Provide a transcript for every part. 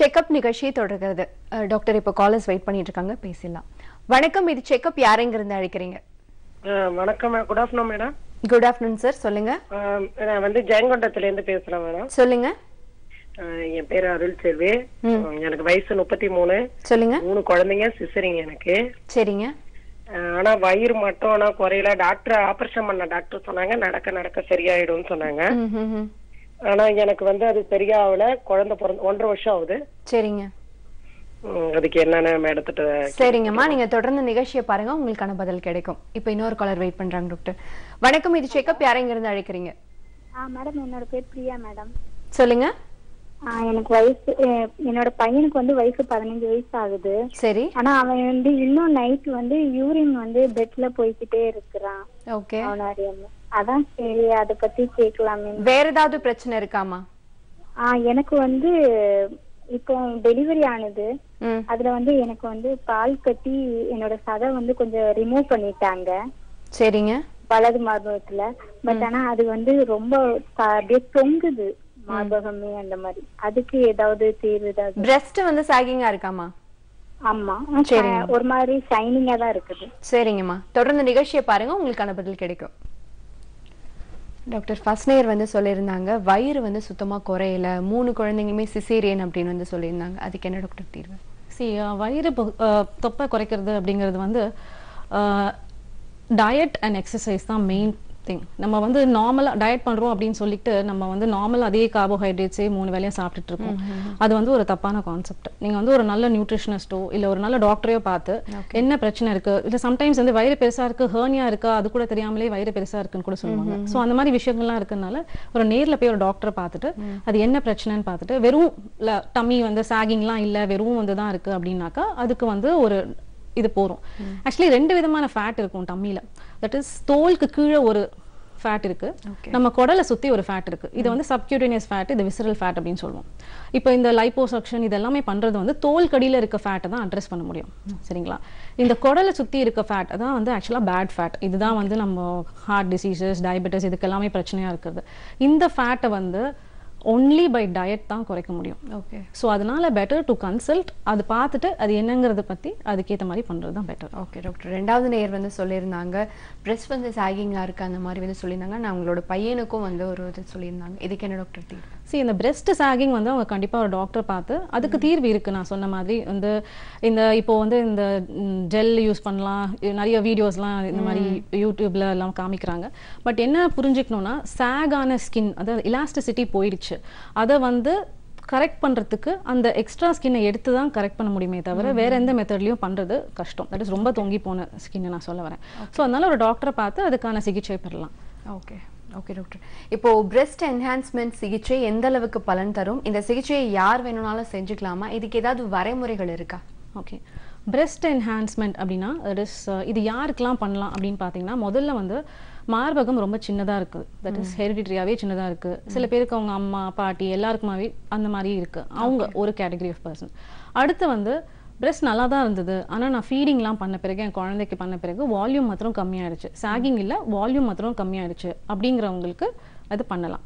check-up நிகழ்ச்சி தொடர்கிறது. Doctor இப்ப காலர்ஸ் வெயிட் பண்ணிட்டு இருக்காங்க, பேசலாம். வணக்கம், இது செக்அப். யாரங்க இருந்து அழைக்கிறீங்க? வணக்கம், good afternoon madam. Good afternoon sir, சொல்லுங்க. நான் வந்து ஜெயங்கொண்டத்துல இருந்து பேசுறேன் மேடம். சொல்லுங்க. என் பேர் அருள் செல்வி, எனக்கு வயசு 33. சொல்லுங்க. 3 குழந்தைங்க, சிசரிங்க எனக்கு. சரிங்க. ஆனா வயிறு மட்டும் ஆனா குறையல. டாக்டர் ஆபரேஷன் பண்ண டாக்டர் சொன்னாங்க நடக்க நடக்க சரியாயிடும்னு சொன்னாங்க. ஆனா எனக்கு வந்து அது சரியாவல. குழந்தை பிறந்து 1.5 வருஷம் ஆகுது. சரிங்க. அதுக்கு என்னன்னு மேடத்திட்ட. சரிங்கம்மா, நீங்க தொடர்ந்து நிகழ்ச்சியை பாருங்க, உங்களுக்கான பதில் கிடைக்கும். இப்ப இன்னொரு காலர் வெயிட் பண்றாங்க. டாக்டர் வணக்கம், இது செக்அப். யாரங்க இருந்து அழைக்கிறீங்க? மேடம் என்னோட பேர் பிரியா மேடம். சொல்லுங்க. எனக்கு வயசு, என்னோட பையனுக்கு வந்து வயசு 15 வயசு ஆகுது. சரி. ஆனா அவன் வந்து இன்னும் நைட் வந்து யூரின் வந்து பெட்ல போய்கிட்டே இருக்கிறான். ஓகே. அதான் சரி அத பத்தி கேட்கலாமே. வேற ஏதாவது பிரச்சனை இருக்காமா? எனக்கு வந்து இப்போ டெலிவரி ஆனது, அதுல வந்து எனக்கு வந்து பால் கட்டி என்னோட சதை வந்து கொஞ்சம் ரிமூவ் பண்ணிட்டாங்க. சரிங்க. வலது மார்பகத்துல. பட் ஆனா அது வந்து ரொம்ப அப்படியே தொங்குது மார்பகமே, அந்த மாதிரி. அதுக்கு ஏதாவது தீர்வு? பிரஸ்ட் வந்து சாகிங்கா இருக்காமா? ஆமா. சரி, ஒரு மாதிரி ஷைனிங்கா தான் இருக்குது. சரிங்கம்மா, தொடர்ந்து நிகழ்ச்சியை பாருங்க, உங்களுக்கான பதில் கிடைக்கும். டாக்டர் ஃபஸ்னேர் வந்து சொல்லியிருந்தாங்க வயிறு வந்து சுத்தமா குறையல, 3 குழந்தைங்களுமே சிசேரியன் அப்படின்னு வந்து சொல்லியிருந்தாங்க. அதுக்கு என்ன டாக்டர் தீர்வு? வயிறு தொப்பை குறைக்கிறது அப்படிங்கிறது வந்து டயட் அண்ட் எக்ஸசைஸ் தான் மெயின் திங். நம்ம வந்து நார்மலா டயட் பண்றோம் அப்படின்னு சொல்லிட்டு நம்ம வந்து நார்மல் அதே கார்போஹைட்ரேட்ஸே 3 வேலையும் சாப்பிட்டுட்டு இருக்கோம். அது வந்து ஒரு தப்பான கான்செப்ட். நீங்க வந்து ஒரு நல்ல நியூட்ரிஷனிஸ்டோ இல்ல ஒரு நல்ல டாக்டரையோ பார்த்து என்ன பிரச்சனை இருக்கு, இல்ல சம்டைம்ஸ் வந்து வயிறு பெருசா இருக்கு, ஹேர்னியா இருக்கா, அது கூட தெரியாமலே வயிறு பெருசா இருக்குன்னு கூட சொல்லுவாங்க. சோ அந்த மாதிரி விஷயங்கள்லாம் இருக்கனால ஒரு நேர்ல போய் ஒரு டாக்டரை பார்த்துட்டு அது என்ன பிரச்சனைன்னு பார்த்துட்டு, வெறும் டம்மி வந்து சாகிங்லாம் இல்ல வெறும் வந்து தான் இருக்கு அப்படின்னாக்கா அதுக்கு வந்து ஒரு இது போறோம். ஆக்சுவலி 2 விதமான ஃபேட் இருக்கும் டம்மில. தட் இஸ் தோலுக்கு கீழே ஒரு ஃபேட் இருக்கு, நம்ம குடலை சுத்தி ஒரு ஃபேட் இருக்கு. இது வந்து சப்க்யூட்டேனியஸ் ஃபேட், இது விசரல் ஃபேட் அப்படின்னு சொல்லுவோம். இப்போ இந்த லைபோசக்ஷன் இதெல்லாமே பண்றது வந்து தோல் கடியில இருக்க ஃபேட்டை தான் அட்ரஸ் பண்ண முடியும். சரிங்களா? இந்த குடலை சுத்தி இருக்க ஃபேட் அதான் வந்து ஆக்சுவலா பேட் ஃபேட். இதுதான் வந்து நம்ம ஹார்ட் டிசீசஸ், டயபெட்டிஸ் இதுக்கு எல்லாமே பிரச்சனையா இருக்குது. இந்த ஃபேட்டை வந்து ஒன்லி பை டயட் தான் குறைக்க முடியும். ஓகே. ஸோ அதனால பெட்டர் டு கன்சல்ட், அது பார்த்துட்டு அது என்னங்கிறத பற்றி அதுக்கேற்ற மாதிரி பண்ணுறது தான் பெட்டர். Okay doctor. 2வது நேயர் வந்து சொல்லியிருந்தாங்க ப்ரெஸ்ட் வந்து சாகிங்காக இருக்குது, அந்த மாதிரி வந்து சொல்லியிருந்தாங்க. நான் உங்களோட பையனுக்கும் வந்து ஒரு இது சொல்லியிருந்தாங்க. இதுக்கு என்ன டாக்டர் தீர்வு? சரி, இந்த பிரெஸ்ட் சாகிங் வந்து அவங்க கண்டிப்பாக ஒரு டாக்டர் பார்த்து அதுக்கு தீர்வு இருக்குது. நான் சொன்ன மாதிரி வந்து இந்த இப்போ வந்து இந்த ஜெல் யூஸ் பண்ணலாம், நிறைய வீடியோஸ்லாம் இந்த மாதிரி யூடியூப்ல எல்லாம் காமிக்கிறாங்க. பட் என்ன புரிஞ்சுக்கணும்னா சாகான ஸ்கின், அதாவது இலாஸ்டிசிட்டி போயிடுச்சு, அதை வந்து கரெக்ட் பண்றதுக்கு அந்த எக்ஸ்ட்ரா ஸ்கின்னை எடுத்து தான் கரெக்ட் பண்ண முடியுமே தவிர வேற எந்த மெத்தட்லயும் பண்றது கஷ்டம். தட் இஸ் ரொம்ப தொங்கி போன ஸ்கின் நான் சொல்ல வரேன். ஸோ அதனால ஒரு டாக்டரை பார்த்து அதுக்கான சிகிச்சை பெறலாம். ஓகே. ஓகே டாக்டர், இப்போ பிரெஸ்ட் என்ஹான்ஸ்மெண்ட் சிகிச்சை எந்த அளவுக்கு பலன் தரும்? இந்த சிகிச்சையை யார் வேணும்னாலும் செஞ்சுக்கலாமா? இதுக்கு ஏதாவது வரைமுறைகள் இருக்கா? ஓகே. பிரெஸ்ட் என்ஹான்ஸ்மெண்ட் அப்படின்னா இது யாருக்கெல்லாம் பண்ணலாம் அப்படின்னு பார்த்தீங்கன்னா, முதல்ல வந்து மார்பகம் ரொம்ப சின்னதாக இருக்குது. தட் இஸ் ஹெரிடிட்ரியாவே சின்னதாக இருக்குது. சில பேருக்கு அவங்க அம்மா பாட்டி எல்லாருக்குமாவே அந்த மாதிரி இருக்குது. அவங்க ஒரு கேட்டகரி ஆஃப் பர்சன். அடுத்து வந்து பிரெஸ்ட் நல்லா தான் இருந்தது, ஆனால் நான் ஃபீடிங்லாம் பண்ண பிறகு, என் குழந்தைக்கு பண்ண பிறகு வால்யூம் மாத்திரம் கம்மியாயிடுச்சு, சாகிங் இல்லை வால்யூம் மாத்திரம் கம்மியாயிடுச்சு அப்படிங்கிறவங்களுக்கு அது பண்ணலாம்.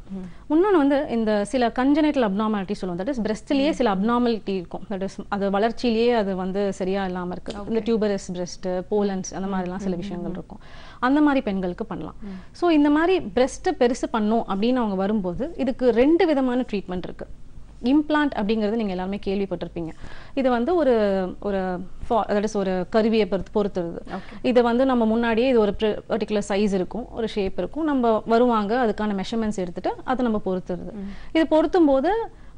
இன்னொன்று வந்து இந்த சில கன்ஜெனிட்டல் அப்னார்மாலிட்டி சொல்லுவோம். தட் இஸ் பிரெஸ்ட்லேயே சில அப்னார்மாலிட்டி இருக்கும். தட் இஸ் அது வளர்ச்சியிலேயே அது வந்து சரியா இல்லாமல் இருக்கு. இந்த டியூபரஸ் பிரெஸ்ட், போலன்ஸ் அந்த மாதிரிலாம் சில விஷயங்கள் இருக்கும். அந்த மாதிரி பெண்களுக்கு பண்ணலாம். ஸோ இந்த மாதிரி பிரெஸ்ட்டை பெருசு பண்ணும் அப்படின்னு அவங்க வரும்போது இதுக்கு 2 விதமான ட்ரீட்மெண்ட் இருக்கு. இம்ப்ளான்ட் அப்படிங்கிறது நீங்கள் எல்லாருமே கேள்விப்பட்டிருப்பீங்க. இது வந்து ஒரு ஒரு ஒரு கருவியை பொறுத்துறது. இதை வந்து நம்ம முன்னாடியே இது ஒரு பர்டிகுலர் சைஸ் இருக்கும், ஒரு ஷேப் இருக்கும், நம்ம வருவாங்க அதுக்கான மெஷர்மெண்ட்ஸ் எடுத்துட்டு அதை நம்ம பொறுத்துறது. இது பொருத்தும் போது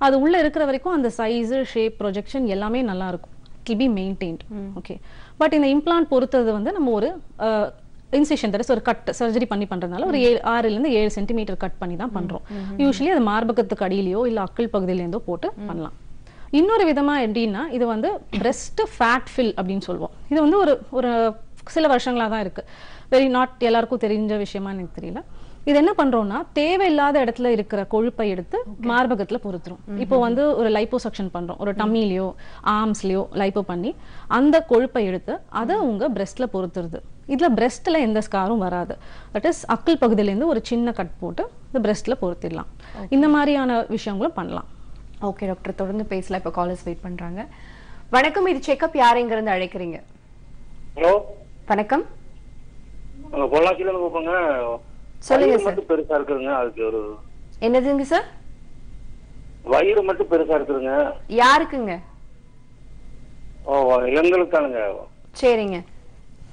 அது உள்ளே இருக்கிற வரைக்கும் அந்த சைஸு, ஷேப், ப்ரொஜெக்ஷன் எல்லாமே நல்லா இருக்கும். It be maintained. Okay. But இந்த இம்ப்ளான்ட் பொறுத்தது வந்து நம்ம ஒரு இன்சிஷன், தட் இஸ் ஒரு கட் சர்ஜரி பண்ணி பண்றதுனால ஒரு 6லேருந்து 7 சென்டிமீட்டர் கட் பண்ணி தான் பண்றோம். யூஸ்வலி அது மார்பகத்துக்கு அடியிலையோ இல்ல அக்கல் பகுதியிலேருந்தோ போட்டு பண்ணலாம். இன்னொரு விதமா எப்படின்னா, இது வந்து பிரெஸ்ட் ஃபேட் ஃபில் அப்படின்னு சொல்லுவோம். இது வந்து ஒரு ஒரு சில வருஷங்களா தான் இருக்கு. வெரி நாட் எல்லாருக்கும் தெரிஞ்ச விஷயமா எனக்கு தெரியல. இது என்ன பண்றோம்னா தேவையில்லாத இடத்துல இருக்கிற கொழுப்பை எடுத்து மார்பகத்துல பொறுத்துரும். இப்போ வந்து ஒரு லைபோசக்ஷன் பண்றோம், ஒரு டம்மிலையோ ஆர்ம்ஸ்லயோ லைப்போ பண்ணி அந்த கொழுப்பை எடுத்து அதை உங்க பிரெஸ்ட்ல பொறுத்துருது. இதுல பிரெஸ்ட்ல எந்த ஸ்காரும் வராது. தட் இஸ் அக்கல் பகுதியிலேருந்து ஒரு சின்ன கட் போட்டு இந்த பிரெஸ்ட்ல பொறுத்திடலாம். இந்த மாதிரியான விஷயங்களும் பண்ணலாம். Okay, doctor. தொடர்ந்து பேசலாம். இப்ப காலர்ஸ் வெயிட் பண்றாங்க. வணக்கம். இது செக்அப் யாரேங்க இருந்து அழைக்கிறீங்க? ஹலோ. வணக்கம். பொள்ளாச்சில இருந்து போங்க. சொல்லுங்க சார். மட்டும் பெருசா இருக்குங்க. அதுக்கு ஒரு என்னதுங்க சார்? வயிறு மட்டும் பெருசா இருக்குங்க. யாருக்குங்க? ஓ, எங்களுக்கு தானங்க. சரிங்க.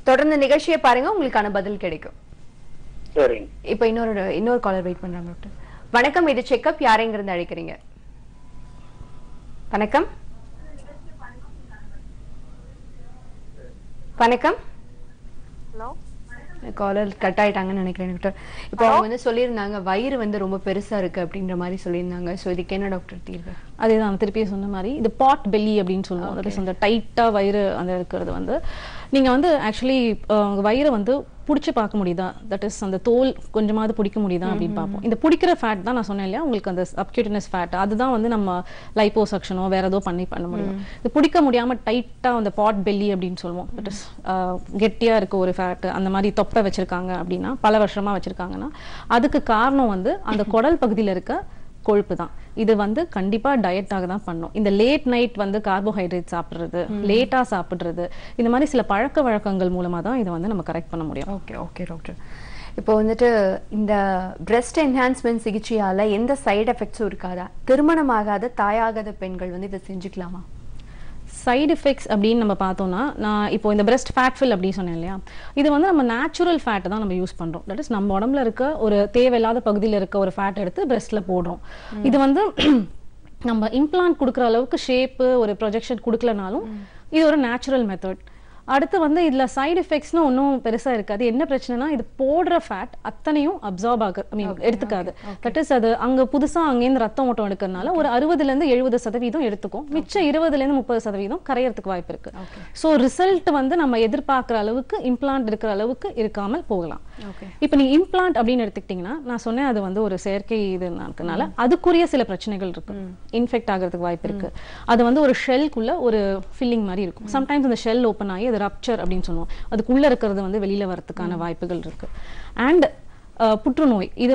தொடர்ந்து நிகழ்ச்சியை பாருங்க, உங்களுக்கான பதில் கிடைக்கும். சரிங்க. இப்போ இன்னொரு காலர் வெயிட் பண்றாங்க டாக்டர். வணக்கம். இது செக்அப் யாரேங்க இருந்து அழைக்கிறீங்க? வணக்கம். வணக்கம். ஹலோ. காலர் கட் ஆயிட்டாங்கன்னு நினைக்கிறேன் டாக்டர். இப்போ அவங்க சொல்லியிருந்தாங்க வயிறு ரொம்ப பெருசா இருக்கு அப்படின்ற மாதிரி சொல்லியிருந்தாங்க. ஸோ இதுக்கு என்ன டாக்டர் தீர்வு? அதேதான் திருப்பியே சொன்ன மாதிரி இது பாட் பெல்லி அப்படின்னு சொல்லுவோம். அதாவது அந்த டைட்டா வயிறு அந்த இருக்கிறது நீங்க ஆக்சுவலி வயிறு பிடிச்சி பார்க்க முடியுதா, தட் இஸ் அந்த தோல் கொஞ்சமாவது பிடிக்க முடியுதா அப்படின்னு பார்ப்போம். இந்த பிடிக்கிற ஃபேட் தான் நான் சொன்னேன் இல்லையா உங்களுக்கு, அந்த சப்க்யூட்டினஸ் ஃபேட், அதுதான் நம்ம லைப்போசக்ஷனோ வேற ஏதோ பண்ண முடியும். இது பிடிக்க முடியாம டைட்டா அந்த பாட் பெல்லி அப்படின்னு சொல்லுவோம். தட் இஸ் கெட்டியா இருக்க ஒரு ஃபேட், அந்த மாதிரி தொப்பை வச்சிருக்காங்க அப்படின்னா, பல வருஷமா வச்சிருக்காங்கன்னா அதுக்கு காரணம் அந்த குடல் பகுதியில் இருக்க கொழுப்பு தான். இது கண்டிப்பா டயட்டாக தான் பண்ணும். இந்த லேட் நைட் கார்போஹைட்ரேட் சாப்பிடுறது, லேட்டா சாப்பிடுறது, இந்த மாதிரி சில பழக்க வழக்கங்கள் மூலமா தான் இதை நம்ம கரெக்ட் பண்ண முடியும். Okay okay doctor. இப்போ இந்த பிரெஸ்ட் என்ஹான்ஸ்மெண்ட் சிகிச்சையால எந்த சைடு எஃபெக்ட்ஸும் இருக்காதா? திருமணமாகாத தாயாகாத பெண்கள் இதை செஞ்சுக்கலாமா? சைடு எஃபெக்ட்ஸ் அப்படின்னு நம்ம பார்த்தோம்னா, நான் இப்போ இந்த பிரெஸ்ட் ஃபேட் ஃபில் அப்படின்னு சொன்னேன் இல்லையா, இது நம்ம நேச்சுரல் ஃபேட்டை தான் நம்ம யூஸ் பண்ணுறோம். தட் இஸ் நம்ம உடம்புல இருக்க ஒரு தேவையில்லாத பகுதியில் இருக்க ஒரு ஃபேட் எடுத்து பிரெஸ்ட்டில் போடுறோம். இது நம்ம இம்ப்ளான்ட் கொடுக்குற அளவுக்கு ஷேப்பு ஒரு ப்ரொஜெக்ஷன் கொடுக்கலனாலும் இது ஒரு நேச்சுரல் மெத்தட். அடுத்து இதில் சைடு எஃபெக்ட்ஸ்னு ஒன்றும் பெருசாக இருக்காது. என்ன பிரச்சனைனா இது போடுற ஃபேட் அத்தனையும் அப்சார்ப் ஆக எடுத்துக்காது. தட் இஸ் அது அங்கே புதுசாக அங்கேருந்து ரத்தம் ஓட்டம் எடுக்கிறதுனால ஒரு 60% to 70% எடுத்துக்கும், மிச்சம் 20% to 30% கரையறதுக்கு வாய்ப்பு இருக்கு. ஸோ ரிசல்ட் நம்ம எதிர்பார்க்குற அளவுக்கு இம்ப்ளான்ட் இருக்கிற அளவுக்கு இருக்காமல் போகலாம். இப்போ நீங்கள் இம்ப்ளான்ட் அப்படின்னு எடுத்துக்கிட்டிங்கன்னா, நான் சொன்னேன் அது ஒரு செயற்கை இதுனா இருக்கனால அதுக்குரிய சில பிரச்சனைகள் இருக்கு. இன்ஃபெக்ட் ஆகிறதுக்கு வாய்ப்பு இருக்கு. அது ஒரு ஷெல்குள்ள ஒரு ஃபில்லிங் மாதிரி இருக்கும். சம்டைம்ஸ் அந்த ஷெல் ஓப்பன் ஆகி ரப்சர் அப்படின்னு சொல்லுவோம். அதுக்குள்ள இருக்கிறது வெளியில வரதுக்கான வாய்ப்புகள் இருக்கு. அண்ட் புற்றுநோய் இது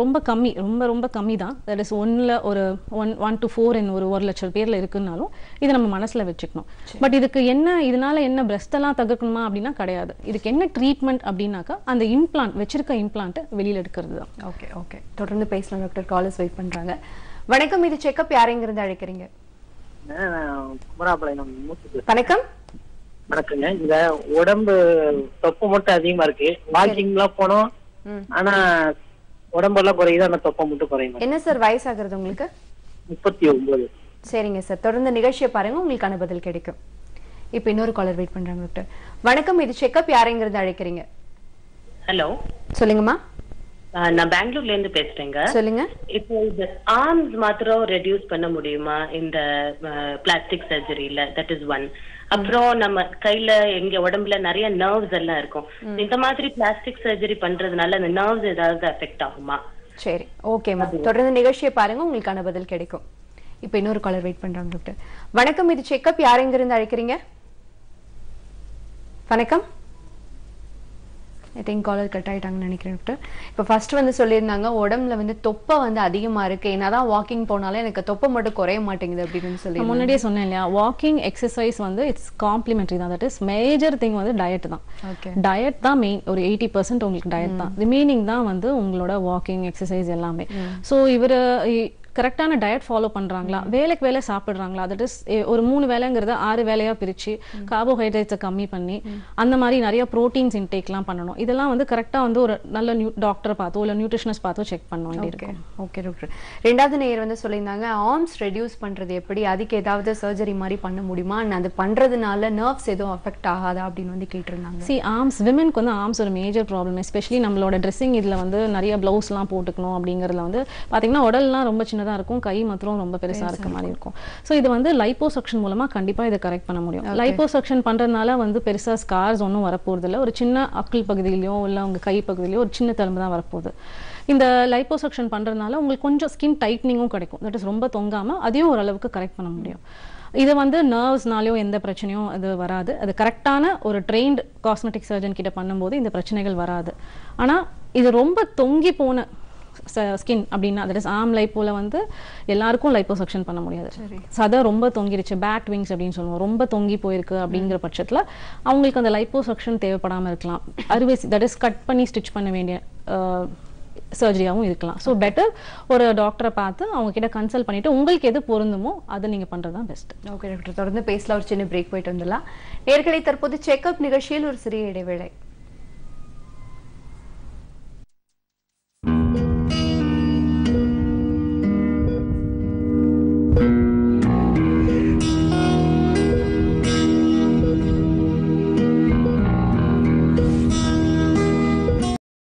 ரொம்ப கம்மி, ரொம்ப ரொம்ப கம்மி தான். தட் இஸ் 1 to 4 in 1 லட்சம் பேர்ல இருக்குன்னாலும் இது நம்ம மனசுல வச்சுக்கணும். பட் இதுக்கு இதனால என்ன பிரஸ்டெல்லாம் தகர்க்கணுமா அப்படின்னா கிடையாது. இதுக்கு என்ன ட்ரீட்மெண்ட் அப்படின்னாக்கா அந்த இம்ப்ளான்ட் வச்சிருக்க இம்ப்ளான்ட்டை வெளியில எடுக்கிறது தான். Okay okay. தொடர்ந்து பேசலாம் டாக்டர். காலர்ஸ் வெயிட் பண்றாங்க. வணக்கம். இது செக்அப் யாரேங்கிறது அழைக்கிறீங்க? வணக்கம். வணக்கங்க. இந்த உடம்பு தொப்பு மட்டும் அதிகமா இருக்கு. வாக்கிங் எல்லாம் போனோம், ஆனா உடம்பெல்லாம் குறையுது, ஆனா தொப்பை மட்டும் குறையும். என்ன சார் வயசாகிறது உங்களுக்கு? 39. சரிங்க சார். தொடர்ந்து நிகழ்ச்சியை பாருங்க, உங்களுக்கான பதில் கிடைக்கும். இப்ப இன்னொரு காலர் வெயிட் பண்றாங்க டாக்டர். வணக்கம். இது செக்அப் யாரேங்கிறது அழைக்கிறீங்க? ஹலோ. சொல்லுங்கம்மா. நான் பெங்களூர்ல இருந்து பேசுறேங்க. சொல்லுங்க. இப்போ இந்த ஆர்ம்ஸ் மாத்திரம் ரெடியூஸ் பண்ண முடியுமா இந்த பிளாஸ்டிக் சர்ஜரியில? That is one. அப்புறம் நம்ம கையில எங்க உடம்புல நிறைய நர்வ்ஸ் எல்லாம் இருக்கும். இந்த மாதிரி பிளாஸ்டிக் சர்ஜரி பண்றதுனால அந்த நர்வ்ஸ் ஏதாவது அஃபெக்ட் ஆகுமா? சரி, ஓகேமா. தொடர்ந்து நிகழ்ச்சியை பாருங்க, உங்களுக்கான பதில் கிடைக்கும். இப்ப இன்னொரு காலர் வெயிட் பண்றாங்க டாக்டர். வணக்கம். இது செக்அப் யாரேங்க இருந்து அழைக்கிறீங்க? வணக்கம். காலர் கட் ஆயிட்டாங்கன்னு நினைக்கிறேன் டாக்டர். இப்போ ஃபர்ஸ்ட் சொல்லியிருந்தாங்க உடம்புல தொப்பை அதிகமா இருக்கு, என்னதான் வாக்கிங் போனாலும் எனக்கு தொப்பை மட்டும் குறைய மாட்டேங்குது அப்படின்னு சொல்லி முன்னாடியே சொன்னேன் இல்லையா. வாக்கிங் எக்ஸசைஸ் இட்ஸ் காம்ப்ளிமெண்டரி தான். That is major thing diet தான். டயட் தான் மெயின். ஒரு 80% உங்களுக்கு டயட் தான், ரிமைனிங் தான் உங்களோட வாக்கிங் எக்ஸசைஸ் எல்லாமே. ஸோ இவர் கரெக்டான டயட் ஃபாலோ பண்றாங்களா, வேலைக்கு வேலை சாப்பிடுறாங்களா, தட் இஸ் ஒரு 3 வேலைங்கிறத 6 வேலையா பிரிச்சு கார்போஹைட்ரேட்ஸை கம்மி பண்ணி அந்த மாதிரி நிறைய ப்ரோட்டீன்ஸ் இன்டேக்லாம் பண்ணணும். இதெல்லாம் கரெக்டா ஒரு நல்ல டாக்டரை பார்த்தோ இல்லை நியூட்ரிஷனிஸ்ட் பார்த்தோ செக் பண்ண வேண்டியிருக்கு. Okay doctor. ரெண்டாவது நேயர் சொல்லியிருந்தாங்க ஆர்ம்ஸ் ரெடியூஸ் பண்றது எப்படி, அதுக்கு ஏதாவது சர்ஜரி மாதிரி பண்ண முடியுமா, அது பண்றதுனால நர்வ்ஸ் எதுவும் அஃபெக்ட் ஆகாதா அப்படின்னு கேட்டிருந்தாங்க. சி ஆர்ம்ஸ் விமென்க்கு ஆர்ம்ஸ் ஒரு மேஜர் ப்ராப்ளம். எஸ்பெஷலி நம்மளோட ட்ரெஸ்ஸிங் இதுல நிறைய பிளவுஸ்லாம் போட்டுக்கணும் அப்படிங்கறதுல பாத்தீங்கன்னா உடல்லாம் ரொம்ப சின்னதாக இருக்கும், கை மட்டும் ரொம்ப பெருசா இருக்க மாதிரி இருக்கும். சோ இது லைபோசக்ஷன் மூலமா கண்டிப்பா இதை கரெக்ட் பண்ண முடியும். லைபோசக்ஷன் பண்றதுனால பெருசா ஸ்கார்ஸ் ஒன்றும் வரப்போறது இல்லை. ஒரு சின்ன அக்கல் பகுதியிலயோ இல்ல உங்க கை பகுதியிலயோ ஒரு சின்ன தழும்பு தான் வரப்போகுது. இந்த லைபோசக்ஷன் பண்றதுனால உங்களுக்கு கொஞ்சம் ஸ்கின் டைட்னிங்கும் கிடைக்கும். தட் இஸ் ரொம்ப தொங்காம அதையும் ஓரளவுக்கு கரெக்ட் பண்ண முடியும். இதை நர்வ்ஸ்னாலேயோ எந்த பிரச்சனையும் அது வராது. அது கரெக்டான ஒரு ட்ரெயின்ட் காஸ்மெட்டிக் சர்ஜன் கிட்ட பண்ணும்போது இந்த பிரச்சனைகள் வராது. ஆனா இது ரொம்ப தொங்கி போன skin அப்படினா that is arm lipoல வந்து எல்லாருக்கும் liposuction பண்ண முடியாது சதை ரொம்ப தொங்கிருச்சு bat wings அப்படினு சொல்லுவோம் ரொம்ப தொங்கி போயிருக்கு அப்படிங்கிற பட்சத்துல அவங்களுக்கு அந்த liposuction தேவைப்படாம இருக்கலாம் அறுவை that is cut பண்ணி stitch பண்ண வேண்டிய surgery ஆவும் இருக்கலாம் so better ஒரு டாக்டரை பார்த்து அவங்க கிட்ட கன்சல்ட் பண்ணிட்டு உங்களுக்கு எது பொருந்துமோ அத நீங்க பண்றது தான் பெஸ்ட் ஓகே டாக்டர் தொடர்ந்து பேஸ்ல ஒரு சின்ன பிரேக் போயிட்டு வந்துடலாம் நேர்களை தற்போது செக்அப் நிகழ்ச்சியில் ஒரு சிறிய இடைவேளை